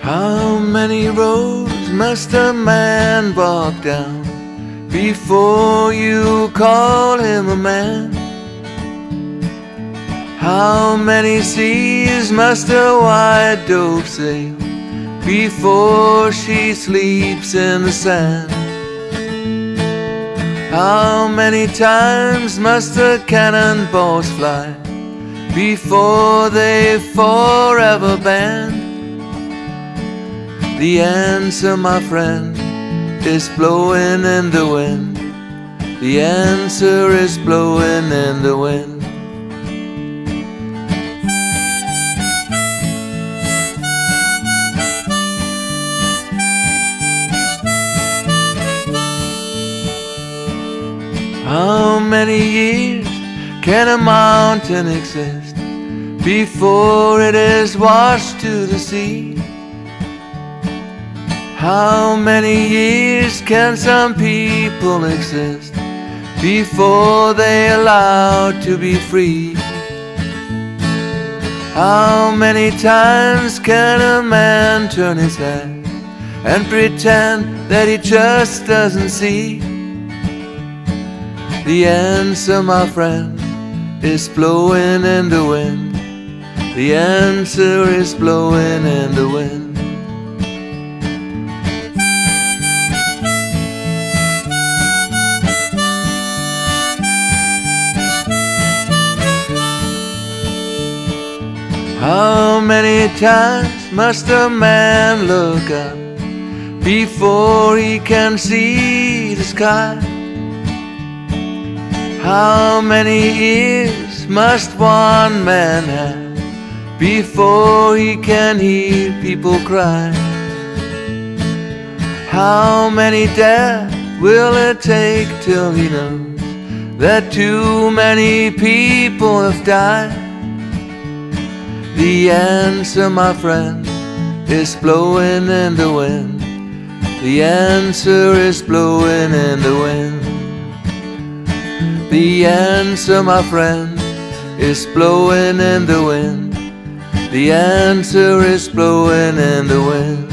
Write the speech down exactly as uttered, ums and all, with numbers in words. How many roads must a man walk down before you call him a man? How many seas must a white dove sail before she sleeps in the sand? How many times must the cannonballs fly before they forever ban? The answer, my friend, is blowing in the wind. The answer is blowing in the wind. How many years can a mountain exist before it is washed to the sea? How many years can some people exist before they're allowed to be free? How many times can a man turn his head and pretend that he just doesn't see? The answer, my friend, is blowing in the wind. The answer is blowing in the wind. How many times must a man look up before he can see the sky? How many ears must one man have before he can hear people cry? How many deaths will it take till he knows that too many people have died? The answer, my friend, is blowing in the wind. The answer is blowing in the wind. The answer, my friend, is blowing in the wind. The answer is blowing in the wind.